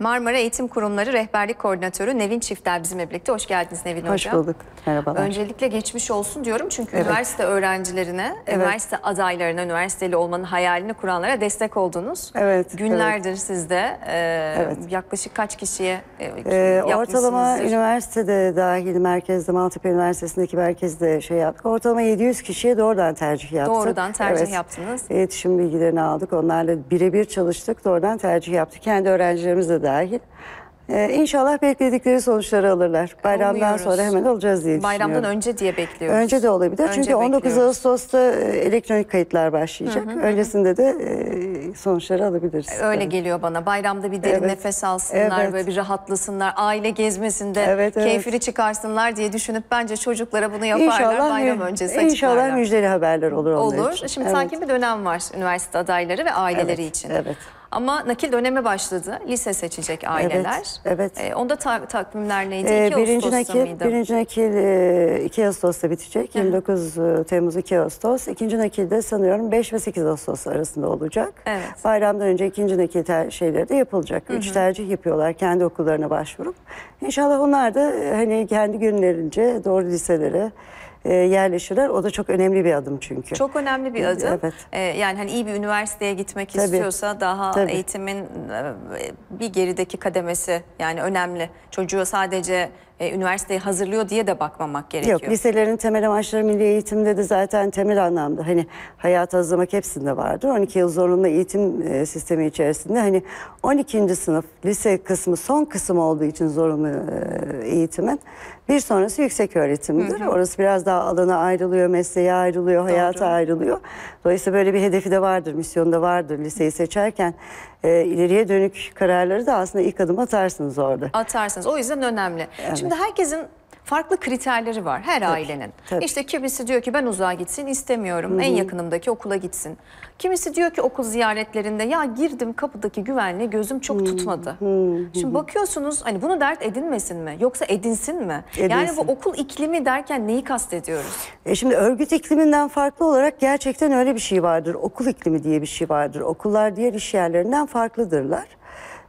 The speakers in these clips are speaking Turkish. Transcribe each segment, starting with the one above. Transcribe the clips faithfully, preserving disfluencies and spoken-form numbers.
Marmara Eğitim Kurumları Rehberlik Koordinatörü Nevin Çiftel bizimle birlikte. Hoş geldiniz Nevin Hocam. Hoş bulduk. Merhabalar. Öncelikle geçmiş olsun diyorum çünkü evet. üniversite öğrencilerine, evet. üniversite adaylarına, üniversiteli olmanın hayalini kuranlara destek oldunuz. Evet. Günlerdir evet. sizde e, evet. yaklaşık kaç kişiye e, e, ortalama üniversitede dahil merkezde, Maltepe Üniversitesi'ndeki merkezde şey yaptık. Ortalama yedi yüz kişiye doğrudan tercih yaptık. Doğrudan tercih evet. yaptınız. İletişim bilgilerini aldık. Onlarla birebir çalıştık. Doğrudan tercih yaptık. Kendi öğrencilerimiz de dahil. Ee, İnşallah bekledikleri sonuçları alırlar. Bayramdan Umuyoruz. sonra hemen alacağız diye Bayramdan önce diye bekliyoruz. Önce de olabilir. Önce Çünkü on dokuz bekliyoruz. Ağustos'ta elektronik kayıtlar başlayacak. Hı hı. Öncesinde de e, sonuçları alabiliriz. Öyle evet. geliyor bana. Bayramda bir derin evet. nefes alsınlar evet. ve bir rahatlasınlar. Aile gezmesinde evet, evet. keyfini çıkarsınlar diye düşünüp bence çocuklara bunu yaparlar. İnşallah bayram öncesi açıklarlar. İnşallah müjdeli haberler olur. Olur. Için. Şimdi evet. sakin bir dönem var üniversite adayları ve aileleri evet. için. Evet. Ama nakil dönemi başladı. Lise seçecek aileler. Evet. evet. E, onda ta takvimler neydi? E, birinci nakil, mıydı? Birinci nakil e, iki Ağustos'ta bitecek. Hı. yirmi dokuz Temmuz iki Ağustos. İkinci nakilde sanıyorum beş ve sekiz Ağustos arasında olacak. Evet. Bayramdan önce ikinci nakil şeyleri de yapılacak. Hı hı. Üç tercih yapıyorlar kendi okullarına başvurup. İnşallah onlar da hani kendi günlerince doğru liselere yerleşirler. O da çok önemli bir adım çünkü. Çok önemli bir adım. Evet. Ee, yani hani iyi bir üniversiteye gitmek tabii, istiyorsa daha tabii. eğitimin bir gerideki kademesi yani önemli. Çocuğu sadece e, üniversiteye hazırlıyor diye de bakmamak gerekiyor. Yok, liselerin temel amaçları milli eğitimde de zaten temel anlamda hani hayata hazırlamak hepsinde vardır. on iki yıl zorunlu eğitim e, sistemi içerisinde hani on ikinci sınıf lise kısmı son kısım olduğu için zorunlu e, eğitimin bir sonrası yüksek öğretimdir. Hı hı. Orası biraz daha alana ayrılıyor, mesleğe ayrılıyor, Doğru. hayata ayrılıyor. Dolayısıyla böyle bir hedefi de vardır, misyonu da vardır liseyi seçerken. E, ileriye dönük kararları da aslında ilk adım atarsınız orada. Atarsınız. O yüzden önemli. Evet. Şimdi herkesin farklı kriterleri var her tabii, ailenin. Tabii. İşte kimisi diyor ki ben uzağa gitsin istemiyorum. Hı-hı. En yakınımdaki okula gitsin. Kimisi diyor ki okul ziyaretlerinde ya girdim kapıdaki güvenliğe gözüm çok Hı-hı. tutmadı. Hı-hı. Şimdi bakıyorsunuz hani bunu dert edinmesin mi yoksa edinsin mi? Edinsin. Yani bu okul iklimi derken neyi kastediyoruz? E şimdi örgüt ikliminden farklı olarak gerçekten öyle bir şey vardır. Okul iklimi diye bir şey vardır. Okullar diğer iş yerlerinden farklıdırlar.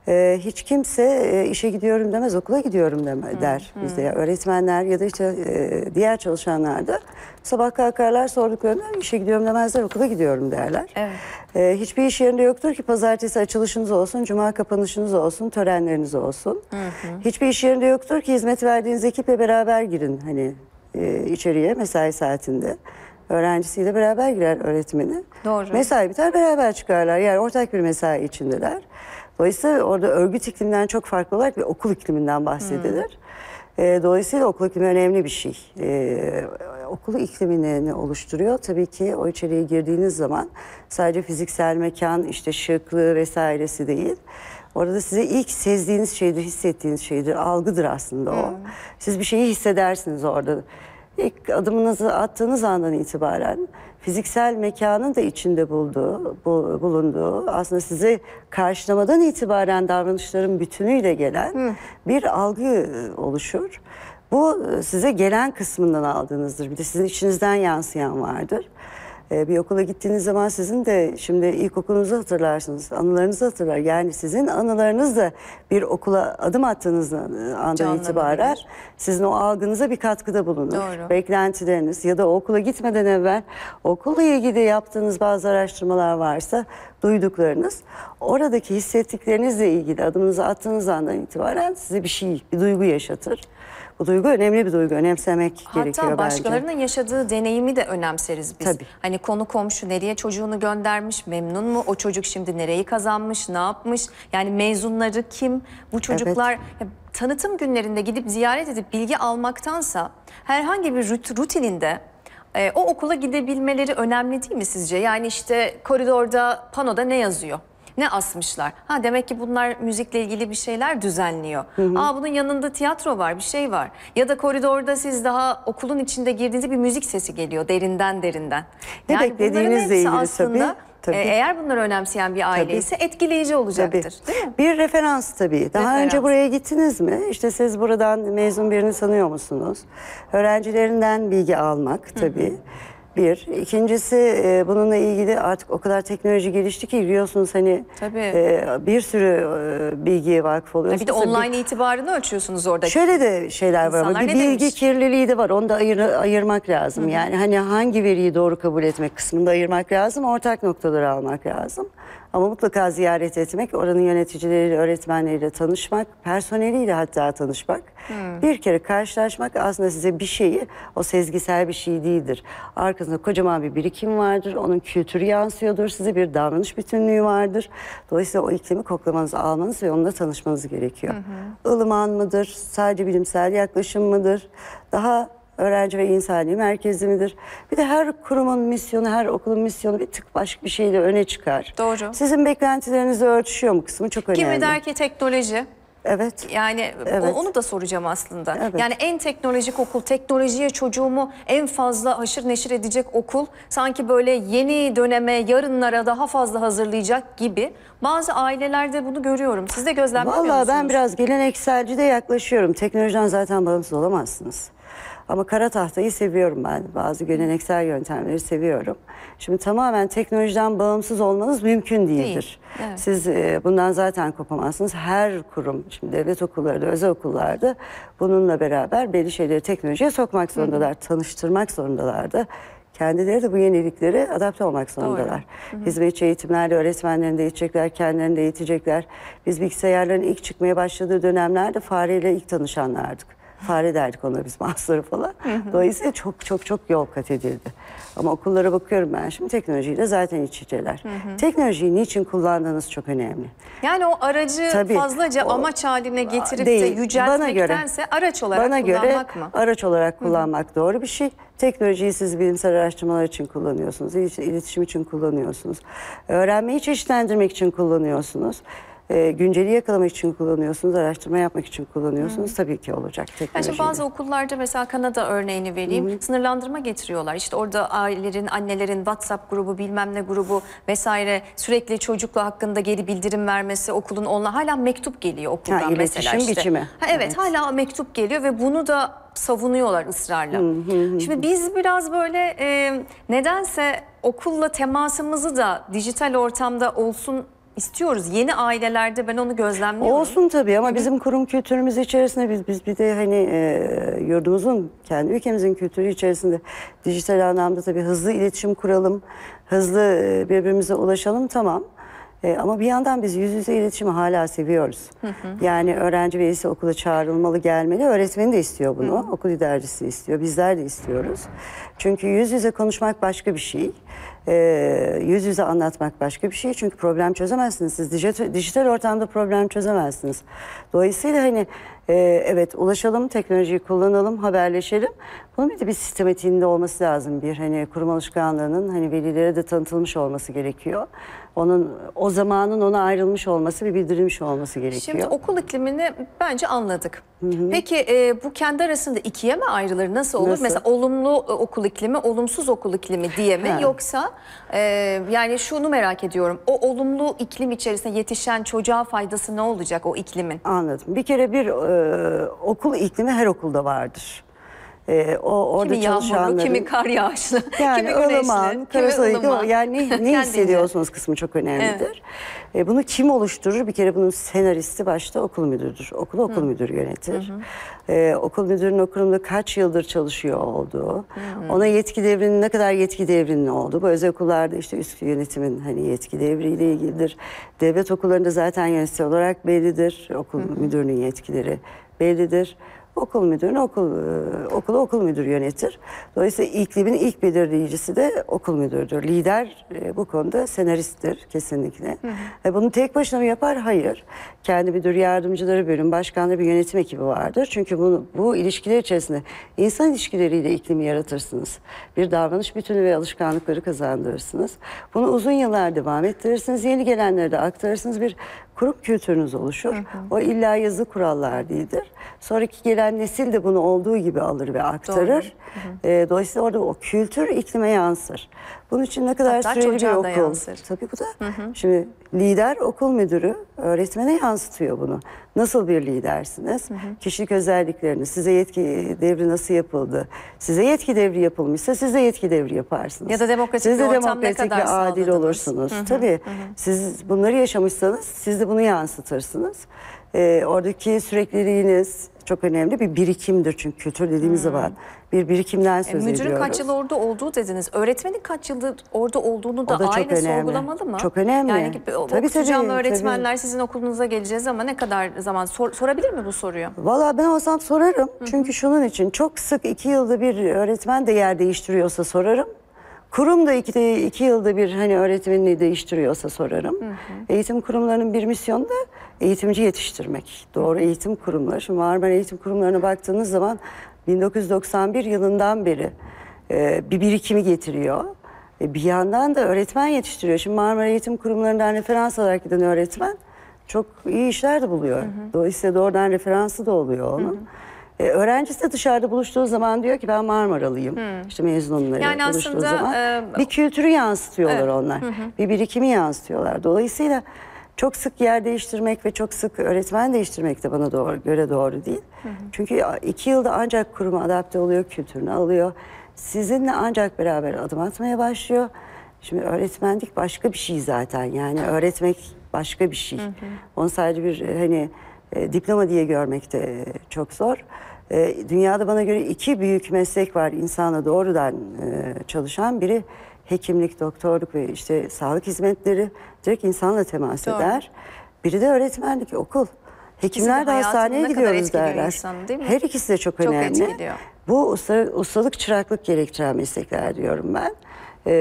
Ee, hiç kimse e, işe gidiyorum demez, okula gidiyorum deme, der hmm. bizde. Yani öğretmenler ya da işte e, diğer çalışanlar da sabah kalkarlar sorduklarında işe gidiyorum demezler, okula gidiyorum derler. Evet. Ee, hiçbir iş yerinde yoktur ki pazartesi açılışınız olsun, cuma kapanışınız olsun, törenleriniz olsun. Hmm. Hiçbir iş yerinde yoktur ki hizmet verdiğiniz ekiple beraber girin hani e, içeriye mesai saatinde. Öğrencisiyle beraber girer öğretmeni. Doğru. Mesai biter beraber çıkarlar. Yani ortak bir mesai içindeler. Dolayısıyla orada örgüt ikliminden çok farklı olarak bir okul ikliminden bahsedilir. Hmm. E, dolayısıyla okul iklimi önemli bir şey. E, okul iklimini oluşturuyor. Tabii ki o içeriye girdiğiniz zaman sadece fiziksel mekan, işte şıklığı vesairesi değil. Orada size ilk sezdiğiniz şeydir, hissettiğiniz şeydir, algıdır aslında o. Hmm. Siz bir şeyi hissedersiniz orada. İlk adımınızı attığınız andan itibaren fiziksel mekanın da içinde bulduğu, bu, bulunduğu aslında sizi karşılamadan itibaren davranışların bütünüyle gelen Hı. bir algı oluşur. Bu size gelen kısmından aldığınızdır. Bir de sizin içinizden yansıyan vardır. Bir okula gittiğiniz zaman sizin de şimdi ilkokulunuzu hatırlarsınız, anılarınızı hatırlar. Yani sizin anılarınız da bir okula adım attığınız andan Canlanabilir. itibaren sizin o algınıza bir katkıda bulunur. Doğru. Beklentileriniz ya da okula gitmeden evvel okulla ilgili yaptığınız bazı araştırmalar varsa duyduklarınız, oradaki hissettiklerinizle ilgili adımınızı attığınız andan itibaren size bir şey, bir duygu yaşatır. Bu duygu önemli bir duygu, önemsemek Hatta gerekiyor bence. Hatta başkalarının yaşadığı deneyimi de önemseriz biz. Tabii. Hani konu komşu nereye çocuğunu göndermiş, memnun mu? O çocuk şimdi nereyi kazanmış, ne yapmış? Yani mezunları kim? Bu çocuklar... Evet. Tanıtım günlerinde gidip ziyaret edip bilgi almaktansa herhangi bir rutininde e, o okula gidebilmeleri önemli değil mi sizce? Yani işte koridorda, panoda ne yazıyor? Ne asmışlar? Ha demek ki bunlar müzikle ilgili bir şeyler düzenliyor. Hı hı. Aa bunun yanında tiyatro var, bir şey var. Ya da koridorda siz daha okulun içinde girdiğinizde bir müzik sesi geliyor derinden derinden. Ne yani beklediğinizle ilgili aslında, tabii. Tabii. Eğer bunları önemseyen bir aile ise etkileyici olacaktır. Tabii. Değil mi? Bir referans tabii. Daha referans. önce buraya gittiniz mi? İşte siz buradan mezun birini sanıyor musunuz? Öğrencilerinden bilgi almak tabii. Hı hı. Bir. İkincisi bununla ilgili artık o kadar teknoloji gelişti ki biliyorsunuz hani e, bir sürü e, bilgiye vakıf oluyorsunuz. Bir de online bir, itibarını ölçüyorsunuz orada. Şöyle de şeyler İnsanlar var ama bir bilgi demiş? kirliliği de var. Onu da ayır, ayırmak lazım. Hı -hı. Yani hani hangi veriyi doğru kabul etmek kısmında ayırmak lazım. Ortak noktaları almak lazım. Ama mutlaka ziyaret etmek, oranın yöneticileriyle, öğretmenleriyle tanışmak, personeliyle hatta tanışmak. Hmm. Bir kere karşılaşmak aslında size bir şeyi, o sezgisel bir şey değildir. Arkasında kocaman bir birikim vardır, onun kültürü yansıyordur, size bir davranış bütünlüğü vardır. Dolayısıyla o iklimi koklamanız, almanız ve onunla tanışmanız gerekiyor. Hmm. Ilıman mıdır, sadece bilimsel yaklaşım mıdır, daha... öğrenci ve insani merkezi midir? Bir de her kurumun misyonu, her okulun misyonu bir tık başka bir şeyle öne çıkar. Doğru. Sizin beklentilerinizi örtüşüyor mu kısmı çok önemli. Kimi der ki teknoloji? Evet. Yani evet. onu da soracağım aslında. Evet. Yani en teknolojik okul, teknolojiye çocuğumu en fazla haşır neşir edecek okul, sanki böyle yeni döneme, yarınlara daha fazla hazırlayacak gibi. Bazı ailelerde bunu görüyorum. Siz de gözlemliyor musunuz? Vallahi ben biraz gelenekselci de yaklaşıyorum. Teknolojiden zaten bağımsız olamazsınız. Ama kara tahtayı seviyorum ben. Bazı geleneksel yöntemleri seviyorum. Şimdi tamamen teknolojiden bağımsız olmanız mümkün değildir. Değil, evet. Siz e, bundan zaten kopamazsınız. Her kurum, şimdi devlet okulları da, özel okullarda bununla beraber belli şeyleri teknolojiye sokmak zorundalar. Hı-hı. Tanıştırmak zorundalar da. Kendileri de bu yeniliklere adapte olmak zorundalar. Hı hı. Hizmetçi eğitimlerle öğretmenlerini de eğitecekler, kendilerini de eğitecekler. Biz bilgisayarların ilk çıkmaya başladığı dönemlerde fareyle ilk tanışanlardık. Fare derdik ona biz, masları falan. Hı hı. Dolayısıyla çok çok çok yol kat edildi. Ama okullara bakıyorum ben şimdi, teknolojiyle zaten iç içeler. Hı hı. Teknolojiyi niçin kullandığınız çok önemli. Yani o aracı Tabii, fazlaca o, amaç haline getirip değil, de yüceltmektense araç olarak bana kullanmak göre, mı? Araç olarak kullanmak hı hı. doğru bir şey. Teknolojiyi siz bilimsel araştırmalar için kullanıyorsunuz, iletişim için kullanıyorsunuz. Öğrenmeyi çeşitlendirmek için kullanıyorsunuz. E, günceli yakalamak için kullanıyorsunuz, araştırma yapmak için kullanıyorsunuz. Hı. Tabii ki olacak teknolojiyle. Yani bazı okullarda mesela Kanada örneğini vereyim. Hı. Sınırlandırma getiriyorlar. İşte orada ailelerin, annelerin WhatsApp grubu, bilmem ne grubu vesaire, sürekli çocukla hakkında geri bildirim vermesi, okulun onunla hala mektup geliyor okuldan ha, mesela işte. Biçimi. Ha, evet, evet hala mektup geliyor ve bunu da savunuyorlar ısrarla. Hı hı hı. Şimdi biz biraz böyle e, nedense okulla temasımızı da dijital ortamda olsun İstiyoruz. Yeni ailelerde ben onu gözlemliyorum. Olsun tabii ama bizim kurum kültürümüz içerisinde biz biz bir de hani e, yurdumuzun, kendi ülkemizin kültürü içerisinde dijital anlamda tabii hızlı iletişim kuralım, hızlı birbirimize ulaşalım, tamam. E, ama bir yandan biz yüz yüze iletişimi hala seviyoruz. Hı hı. Yani öğrenci velisi okula çağrılmalı, gelmeli. Öğretmeni de istiyor bunu. Hı hı. Okul lidercisi istiyor. Bizler de istiyoruz. Çünkü yüz yüze konuşmak başka bir şey. E, yüz yüze anlatmak başka bir şey. Çünkü problem çözemezsiniz. Siz dijital, dijital ortamda problem çözemezsiniz. Dolayısıyla hani e, evet ulaşalım, teknolojiyi kullanalım, haberleşelim. Bunun bir de bir sistematiğinde olması lazım. Bir hani kurum alışkanlığının hani velilere de tanıtılmış olması gerekiyor. Onun o zamanın ona ayrılmış olması ve bildirilmiş olması gerekiyor. Şimdi okul iklimini bence anladık. Hı hı. Peki e, bu kendi arasında ikiye mi ayrılır? Nasıl olur? Nasıl? Mesela olumlu okul iklimi, olumsuz okul iklimi diye mi? Ha. Yoksa e, yani şunu merak ediyorum. O olumlu iklim içerisinde yetişen çocuğa faydası ne olacak o iklimin? Anladım. Bir kere bir e, okul iklimi her okulda vardır. Ee, o, orada kimi yağmurlu, kimi kar yağışlı, yani kimi güneşli, ılıman, karasal kimi ılıman. Yani ne, ne hissediyorsunuz kısmı çok önemlidir. Evet. Ee, bunu kim oluşturur? Bir kere bunun senaristi başta okul müdürüdür. Okulu okul Hı. müdürü yönetir. Hı hı. Ee, okul müdürünün o kurumda kaç yıldır çalışıyor olduğu, Hı hı. ona yetki devrinin, ne kadar yetki devrinin olduğu. Bu özel okullarda işte üst yönetimin hani yetki devriyle ilgilidir. Devlet okullarında zaten yönetici olarak bellidir. Okul Hı hı. müdürünün yetkileri bellidir. Okul müdürünü okul, okulu okul müdürü yönetir. Dolayısıyla iklimin ilk belirleyicisi de okul müdürüdür. Lider bu konuda senaristtir kesinlikle. Hı hı. Bunu tek başına mı yapar? Hayır. Kendi müdür yardımcıları, bölüm başkanları, bir yönetim ekibi vardır. Çünkü bunu, bu ilişkiler içerisinde insan ilişkileriyle iklimi yaratırsınız. Bir davranış bütünü ve alışkanlıkları kazandırırsınız. Bunu uzun yıllar devam ettirirsiniz. Yeni gelenlere de aktarırsınız. Bir Grup kültürünüz oluşur. Hı hı. O illa yazı kurallar değildir. Sonraki gelen nesil de bunu olduğu gibi alır ve aktarır. Hı hı. E, dolayısıyla orada o kültür iklime yansır. Bunun için ne kadar hatta süreli bir okul. Yansır. Tabii bu da. Hı hı. Şimdi lider okul müdürü öğretmene yansıtıyor bunu. Nasıl bir lidersiniz? Hı hı. Kişilik özelliklerini, size yetki devri nasıl yapıldı? Size yetki devri yapılmışsa siz de yetki devri yaparsınız. Ya da demokratik siz de bir ortam ne kadar sağladınız. Adil olursunuz. Hı hı. Tabii. Hı hı. Siz bunları yaşamışsanız siz de bunu yansıtırsınız. Ee, oradaki sürekliliğiniz çok önemli bir birikimdir çünkü kültür dediğimiz hmm. zaman bir birikimden söz e, müdürün ediyoruz. Müdürün kaç yıl orada olduğu dediniz. Öğretmenin kaç yıldır orada olduğunu da, da aynı sorgulamalı mı? Çok önemli. Yani okutacağım öğretmenler tabii. Sizin okulunuza geleceğiz ama ne kadar zaman sor, sorabilir mi bu soruyu? Valla ben olsam sorarım. Hı. Çünkü şunun için çok sık iki yılda bir öğretmen de yer değiştiriyorsa sorarım. Kurum da iki, iki yılda bir hani öğretmenini değiştiriyorsa sorarım. Hı hı. Eğitim kurumlarının bir misyonu da eğitimci yetiştirmek. Doğru eğitim kurumları. Şimdi Marmara Eğitim Kurumlarına baktığınız zaman bin dokuz yüz doksan bir yılından beri e, bir birikimi getiriyor. E, bir yandan da öğretmen yetiştiriyor. Şimdi Marmara Eğitim Kurumlarından referans alarak giden öğretmen çok iyi işler de buluyor. Hı hı. Dolayısıyla doğrudan referansı da oluyor onun. Hı hı. Öğrencisi de dışarıda buluştuğu zaman diyor ki ben Marmaralıyım. Hmm. İşte mezunumla yani buluştuğu aslında, zaman. E... Bir kültürü yansıtıyorlar evet. Onlar. Hı hı. Bir birikimi yansıtıyorlar. Dolayısıyla çok sık yer değiştirmek ve çok sık öğretmen değiştirmek de bana doğru, göre doğru değil. Hı hı. Çünkü iki yılda ancak kuruma adapte oluyor, kültürünü alıyor. Sizinle ancak beraber adım atmaya başlıyor. Şimdi öğretmenlik başka bir şey zaten. Yani öğretmek başka bir şey. Hı hı. Onu sadece bir hani e, diploma diye görmek de çok zor. Dünyada bana göre iki büyük meslek var insana doğrudan çalışan. Biri hekimlik, doktorluk ve işte sağlık hizmetleri direkt insanla temas Doğru. eder. Biri de öğretmenlik, okul. Hekimler de hastaneye gidiyoruz derler. İnsanı, değil mi? Her ikisi de çok, çok önemli. Etkiliyor. Bu usta, ustalık, çıraklık gerektiren meslekler diyorum ben. Ee,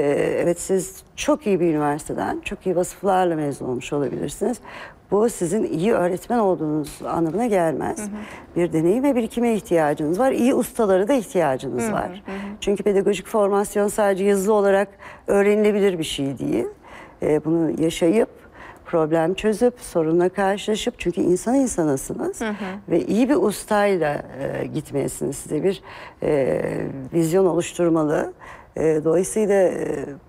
evet siz çok iyi bir üniversiteden, çok iyi vasıflarla mezun olmuş olabilirsiniz. Bu sizin iyi öğretmen olduğunuz anlamına gelmez. Hı hı. Bir deneyim ve birikime ihtiyacınız var. İyi ustalara da ihtiyacınız hı hı, var. Hı hı. Çünkü pedagojik formasyon sadece yazılı olarak öğrenilebilir bir şey değil. Ee, bunu yaşayıp, problem çözüp, sorunla karşılaşıp çünkü insan insanasınız. Hı hı. Ve iyi bir ustayla e, gitmelisiniz. Size bir e, vizyon oluşturmalı. Dolayısıyla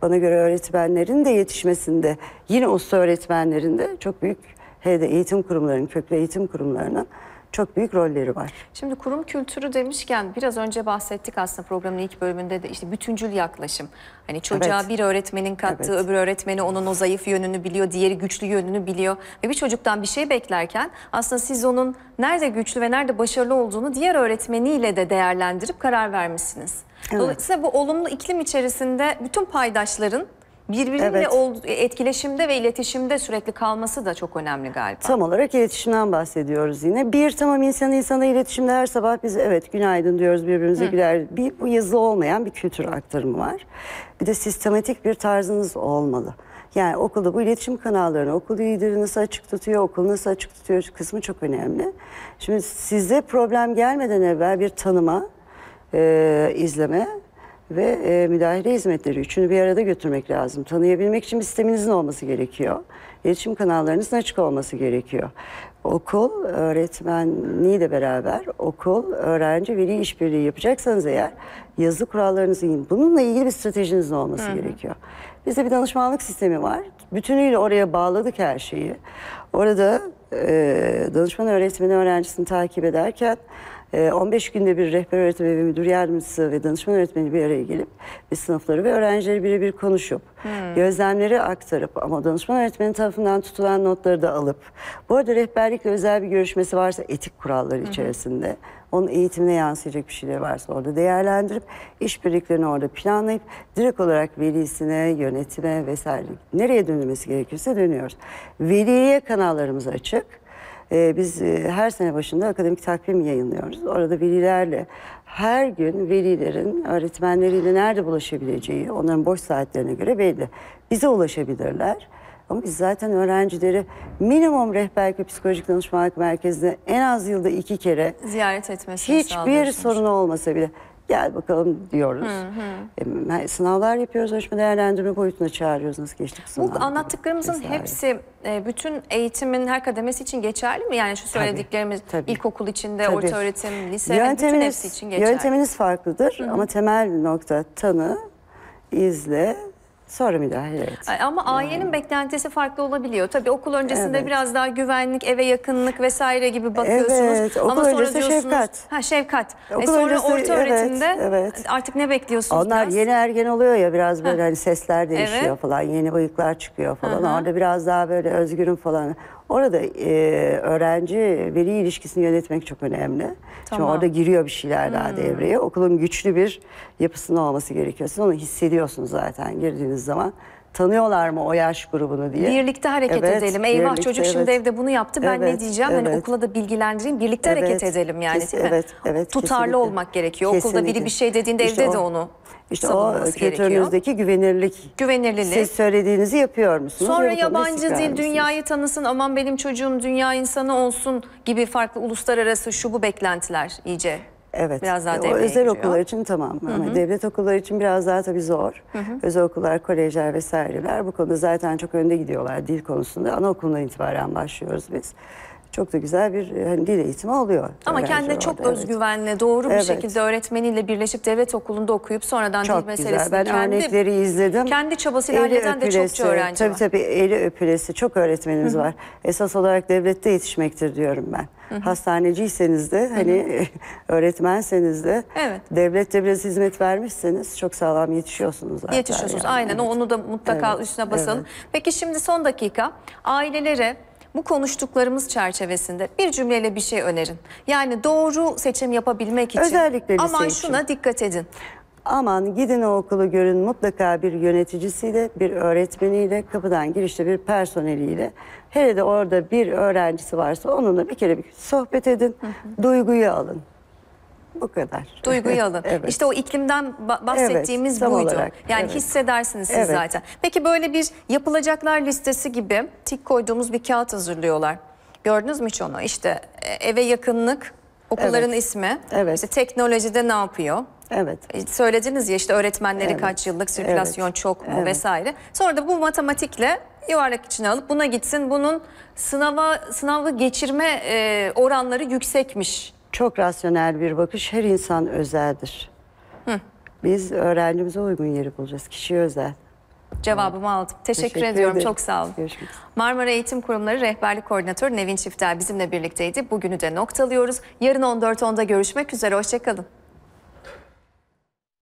bana göre öğretmenlerin de yetişmesinde yine usta öğretmenlerin de çok büyük hele de eğitim kurumlarının, köklü eğitim kurumlarının çok büyük rolleri var. Şimdi kurum kültürü demişken biraz önce bahsettik aslında programın ilk bölümünde de işte bütüncül yaklaşım. Hani çocuğa evet. bir öğretmenin kattığı evet. öbür öğretmeni onun o zayıf yönünü biliyor, diğeri güçlü yönünü biliyor. Ve bir çocuktan bir şey beklerken aslında siz onun nerede güçlü ve nerede başarılı olduğunu diğer öğretmeniyle de değerlendirip karar vermişsiniz. Evet. Dolayısıyla bu olumlu iklim içerisinde bütün paydaşların birbiriyle evet. etkileşimde ve iletişimde sürekli kalması da çok önemli galiba. Tam olarak iletişimden bahsediyoruz yine. Bir tamam insan insana iletişimde her sabah biz evet günaydın diyoruz birbirimize güler. Bir bu yazılı olmayan bir kültür aktarımı var. Bir de sistematik bir tarzınız olmalı. Yani okulda bu iletişim kanallarını okul lideri nasıl açık tutuyor, okul nasıl açık tutuyor kısmı çok önemli. Şimdi size problem gelmeden evvel bir tanıma, e, izleme ve e, müdahale hizmetleri üçünü bir arada götürmek lazım. Tanıyabilmek için bir sisteminizin olması gerekiyor. İletişim kanallarınızın açık olması gerekiyor. Okul, öğretmenliği de beraber okul, öğrenci, veli işbirliği yapacaksanız eğer yazı kurallarınızın bununla ilgili bir stratejinizin olması Hı-hı. gerekiyor. Bizde bir danışmanlık sistemi var. Bütünüyle oraya bağladık her şeyi. Orada e, danışman öğretmeni öğrencisini takip ederken on beş günde bir rehber öğretmeni ve müdür yardımcısı ve danışman öğretmeni bir araya gelip bir sınıfları ve öğrencileri birebir konuşup hmm. gözlemleri aktarıp ama danışman öğretmeni tarafından tutulan notları da alıp bu arada rehberlikle özel bir görüşmesi varsa etik kuralları içerisinde hmm. onun eğitimine yansıyacak bir şeyler varsa orada değerlendirip işbirliklerini orada planlayıp direkt olarak velisine, yönetime vesaire nereye dönülmesi gerekirse dönüyoruz. Veliye kanallarımız açık. Biz her sene başında akademik takvim yayınlıyoruz. Orada velilerle her gün velilerin öğretmenleriyle nerede bulaşabileceği onların boş saatlerine göre belli. Bize ulaşabilirler. Ama biz zaten öğrencileri minimum rehberlik ve psikolojik danışmanlık merkezine en az yılda iki kere ziyaret etmesini sağlıyoruz. Hiçbir sorunu olmasa bile. gel bakalım diyoruz. Hı hı. E, sınavlar yapıyoruz, ölçme değerlendirme boyutuna çağırıyoruz, nasıl geçtik sınavlar. Bu anlattıklarımızın vesaire. hepsi bütün eğitimin her kademesi için geçerli mi? Yani şu söylediklerimiz tabii, tabii. ilkokul içinde, tabii. orta öğretim, lise, yönteminiz, bütün hepsi için geçerli. Yönteminiz farklıdır, hı hı. ama temel nokta tanı, izle, sonra müdahale et. Ama ailenin yani. beklentisi farklı olabiliyor. Tabii okul öncesinde evet. biraz daha güvenlik, eve yakınlık vesaire gibi bakıyorsunuz. Evet, okul ama sonra diyorsunuz, şefkat. Ha, şefkat. Okul e sonra öncesi, orta öğretimde evet, evet. artık ne bekliyorsunuz? Onlar biraz? yeni ergen oluyor ya, biraz böyle ha. hani sesler değişiyor evet. falan, yeni bıyıklar çıkıyor falan. Aha. Orada biraz daha böyle özgürüm falan. Orada e, öğrenci-veli ilişkisini yönetmek çok önemli. Tamam. Çünkü orada giriyor bir şeyler hmm. daha devreye. Okulun güçlü bir yapısının olması gerekiyor. Siz onu hissediyorsunuz zaten girdiğiniz zaman. Tanıyorlar mı o yaş grubunu diye. Birlikte hareket evet, edelim. Eyvah birlikte, çocuk evet. şimdi evde bunu yaptı, ben evet, ne diyeceğim? Evet. Hani okula da bilgilendireyim, birlikte evet, hareket edelim yani kes, değil mi? Evet, evet, tutarlı kesinlikle. olmak gerekiyor. Kesinlikle. Okulda biri bir şey dediğinde işte evde o, de onu işte savunması gerekiyor. İşte o kültürünüzdeki güvenirlik. Güvenirlilik. Siz söylediğinizi yapıyor musunuz? Sonra yabancı dil dünyayı tanısın, aman benim çocuğum dünya insanı olsun gibi farklı uluslararası şu bu beklentiler iyice. Evet, biraz daha o özel giriyor. okullar için tamam Hı -hı. ama devlet okulları için biraz daha tabii zor. Hı -hı. Özel okullar, kolejler vesaireler bu konuda zaten çok önde gidiyorlar dil konusunda. Anaokulundan itibaren başlıyoruz biz. Çok da güzel bir hani, dil eğitimi oluyor. Ama kendine çok evet. özgüvenle, doğru evet. bir şekilde öğretmeniyle birleşip devlet okulunda okuyup sonradan çok dil meselesini ben kendi, örnekleri izledim. Kendi çabasıyla eli halleden öpülesi, de çokça öğrenci tabii, var. Tabii tabii eli öpülesi çok öğretmenimiz Hı -hı. var. Esas olarak devlette yetişmektir diyorum ben. Hı -hı. Hastaneciyseniz de hani Hı -hı. öğretmenseniz de evet. devlette biraz hizmet vermişseniz çok sağlam yetişiyorsunuz zaten. Yetişiyorsunuz yani. aynen evet. onu da mutlaka evet. üstüne basalım. Evet. Peki şimdi son dakika ailelere bu konuştuklarımız çerçevesinde bir cümleyle bir şey önerin. Yani doğru seçim yapabilmek için. Özellikle lise aman şuna için. dikkat edin. Aman gidin o okulu görün, mutlaka bir yöneticisiyle, bir öğretmeniyle, kapıdan girişte bir personeliyle. Hele de orada bir öğrencisi varsa onunla bir kere bir sohbet edin, hı hı. duyguyu alın. Bu kadar. Duyguyu alın. Evet. İşte o iklimden bahsettiğimiz evet, buydu. Olarak, yani evet. hissedersiniz siz evet. zaten. Peki böyle bir yapılacaklar listesi gibi tik koyduğumuz bir kağıt hazırlıyorlar. Gördünüz mü hiç onu? İşte eve yakınlık, okulların evet. ismi, evet. işte teknolojide ne yapıyor? Evet. Söylediniz ya işte öğretmenleri evet. kaç yıllık, sirkülasyon evet. çok mu evet. vesaire. Sonra da bu matematikle yuvarlak içine alıp buna gitsin. Bunun sınava sınavı geçirme oranları yüksekmiş. Çok rasyonel bir bakış, her insan özeldir. Hı. Biz öğrencimize uygun yeri bulacağız, kişiye özel. Cevabımı evet. aldım. Teşekkür, Teşekkür ediyorum, ederim. çok sağ olun. Görüşmek üzere. Marmara Eğitim Kurumları Rehberlik Koordinatörü Nevin Çiftel bizimle birlikteydi. Bugünü de noktalıyoruz. Yarın on dört onda görüşmek üzere, hoşçakalın.